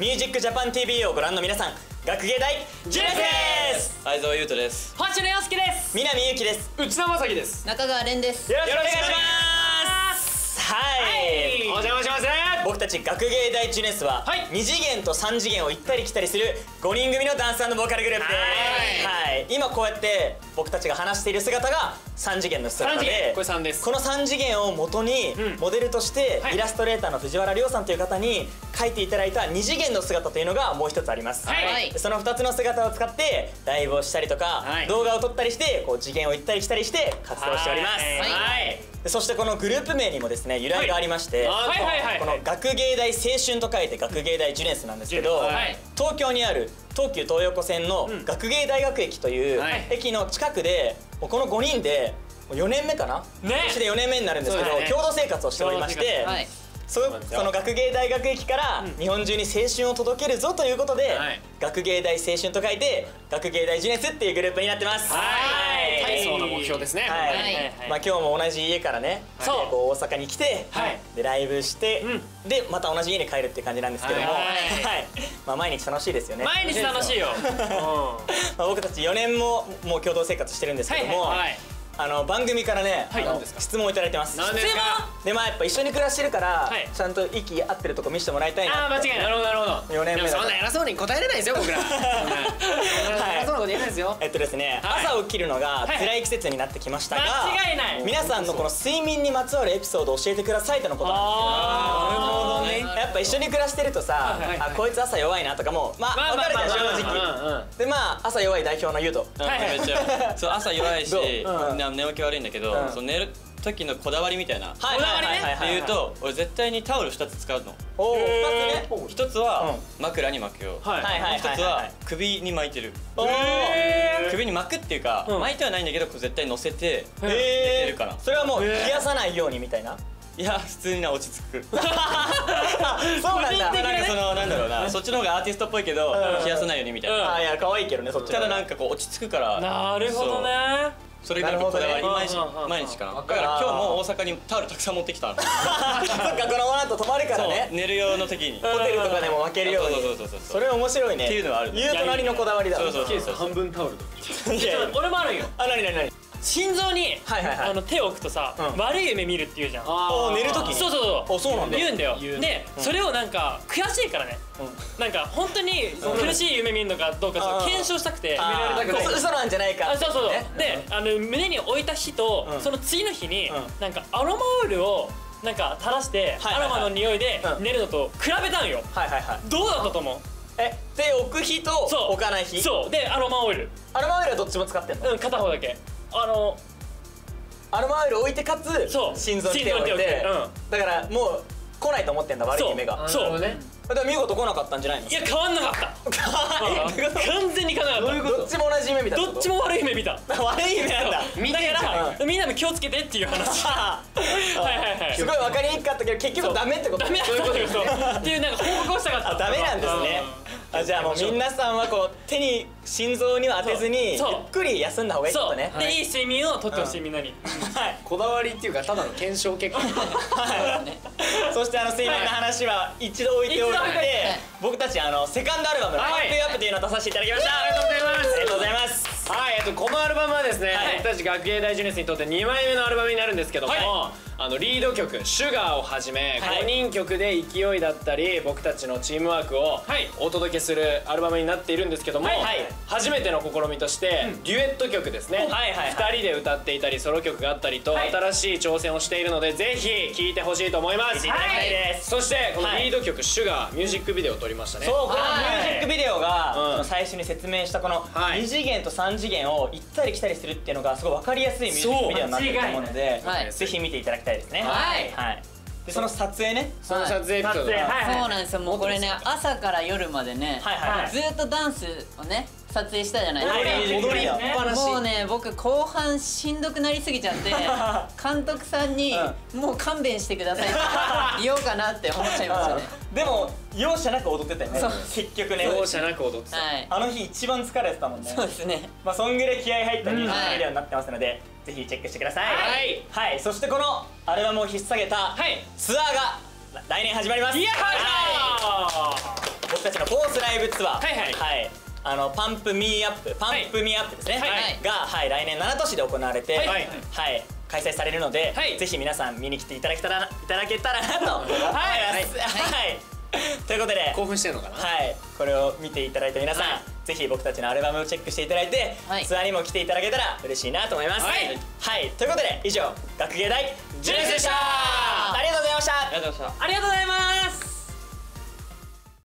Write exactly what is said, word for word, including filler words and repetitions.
ミュージックジャパン ティーブイ をご覧の皆さん、学芸大じゅうねん生です。相澤優斗です。星野陽介です。南ゆうきです。内田まさきです。中川蓮です。よろしくお願いします。はい、お邪魔します。僕たち学芸大じゅうねん生はに次元とさん次元を行ったり来たりするごにん組のダンス&ボーカルグループです。はい、今こうやって僕たちが話している姿がさん次元の姿で、このさん次元を元にモデルとしてイラストレーターの藤原亮さんという方に描いていただいたに次元の姿というのがもう一つあります。そのふたつの姿を使ってライブをしたりとか動画を撮ったりしてこう次元を行ったり来たりして活動しております。そしてこのグループ名にもですね由来がありまして、この学芸大青春と書いて学芸大じゅうねん生なんですけど、東京にある東急東横線の学芸大学駅という駅の近くでこのごにんでよねんめかな、今年でよねんめになるんですけど共同生活をしておりまして、その学芸大学駅から日本中に青春を届けるぞということで学芸大青春と書いて学芸大じゅうねん生っていうグループになってます。大層な目標ですね。今日も同じ家からね大阪に来てライブしてでまた同じ家に帰るっていう感じなんですけども、毎日楽しいですよね。毎日楽しいよ。僕たちよねんももう共同生活してるんですけども、あの番組からね質問をいただいてます。質問で、まあやっぱ一緒に暮らしてるからちゃんと息合ってるとこ見せてもらいたいな。ああ間違いない。なるほどなるほど。よねんめ。そんな偉そうに答えれないですよ僕ら。偉そうなこと言えないですよ。えっとですね、朝起きるのが辛い季節になってきましたが、間違いない、皆さんのこの睡眠にまつわるエピソードを教えてくださいとのことなんですけど、なるほどね。やっぱ一緒に暮らしてるとさ、あこいつ朝弱いなとかもまあ分かるじゃん正直。でまあ朝弱い代表の優斗。そう朝弱いし。寝起き悪いんだけど、うん、その寝る時のこだわりみたいな、こだわりねって言うと俺絶対にタオルふたつ使うの。ひとつは枕に巻くよ、ひとつは首に巻いてる。首に巻くっていうか巻いてはないんだけど絶対乗せて寝てるから、それはもう冷やさないようにみたいな。いや普通にな落ち着く。そうなんだ。なんかそのなんだろうな、そっちの方がアーティストっぽいけど冷やさないようにみたいな。あいや可愛いけどねそっち。ただなんかこう落ち着くから。なるほどね。それがこだわり毎日かな。だから今日も大阪にタオルたくさん持ってきた。そっかこのままと泊まるからね。寝る用の時にホテルとかでも分けるように。それ面白いね。っていうのはある。言うとなりのこだわりだ。そうそうそう。半分タオルとか。俺もあるよ。あなになになに。心臓にあの手を置くとさ悪い夢見るって言うじゃん。ああ寝る時に。そうそうそう。言うんだよ。でそれをなんか悔しいからね。なんか本当に苦しい夢見るのかどうか検証したくて、嘘なんじゃないか。そうそうそう。で、あの胸に置いた日とその次の日になんかアロマオイルをなんか垂らしてアロマの匂いで寝るのと比べたんよ。どうだったと思う？え、で置く日と置かない日。そう。でアロマオイル。アロマオイルはどっちも使ってんの？うん、片方だけ。あのアロマオイル置いてかつ心臓に手を置いて、だからもう来ないと思ってんだ悪い夢が。そう。でも見事来なかったんじゃないの？いや変わんなかった。完全に変わんなかった。どっちも同じ夢見た。どっちも悪い夢見た。悪い夢なんだ。だからみんなも気をつけてっていう話。はいはいはい。すごい分かりにくかったけど結局ダメってこと。ダメそういうことですよ。っていうなんか報告をしたかった。ダメなんですね。あじゃあもう皆さんはこう手に心臓には当てずにゆっくり休んだ方がいいことね。でいい睡眠をとってほしいみんなに。こだわりっていうかただの検証結果。そしてあの睡眠の話は一度置いておいて、僕たちあのセカンドアルバム「ライフアップ」というのを出させていただきました。ありがとうございます。ありがとうございます。はいえっとこのアルバムはですね僕たち学芸大じゅうねん生にとってにまいめのアルバムになるんですけども。あのリード曲「Sugar」をはじめごにん曲で勢いだったり僕たちのチームワークをお届けするアルバムになっているんですけども、初めての試みとしてデュエット曲ですねふたりで歌っていたりソロ曲があったりと新しい挑戦をしているのでぜひ聴いてほしいと思います。そしてこのリード曲「Sugar」ミュージックビデオを撮りましたね。そうこのミュージックビデオが最初に説明したこのに次元とさん次元を行ったり来たりするっていうのがすごい分かりやすいミュージックビデオになっていると思うのでぜひ見ていただきたいですね。はいはい。でその撮影ね。その撮影。そうなんですよ。もうこれね朝から夜までね、ずっとダンスをね撮影したじゃないですか。踊りや。もうね僕後半しんどくなりすぎちゃって監督さんにもう勘弁してくださいって言おうかなって思っちゃいましたね。でも容赦なく踊ってたよね。結局ね。容赦なく踊ってた。あの日一番疲れてたもんね。そうですね。まあそんぐらい気合い入ったミュージックビデオになってますので。ぜひチェックしてください。はい、はい、そしてこのアルバムを引っ提げたツアーが来年始まります。いや、はい、僕僕たちのフォースライブツアー、はいはいはいあのパンプミーアップパンプミーアップですねが、はい、来年なな都市で行われて、はいはい、開催されるので、ぜひ皆さん見に来ていただけたらなと思います。はいということで興奮してるのかな、はいこれを見ていただいた皆さん、ぜひ僕たちのアルバムをチェックしていただいて、ツアーにも来ていただけたら嬉しいなと思います。はい、ということで以上、学芸大ジュネスでした。ありがとうございました。ありがとうございました。ありがとうございます。